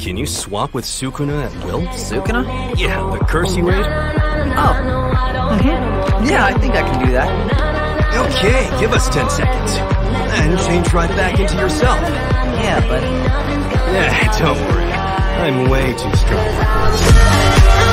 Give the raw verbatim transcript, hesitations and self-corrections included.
Can you swap with Sukuna at will? Sukuna? Yeah, the curse you made? Oh. Mm-hmm. Yeah, I think I can do that. Okay, give us ten seconds. And change right back into yourself. Yeah, but... Yeah, don't worry. I'm way too strong.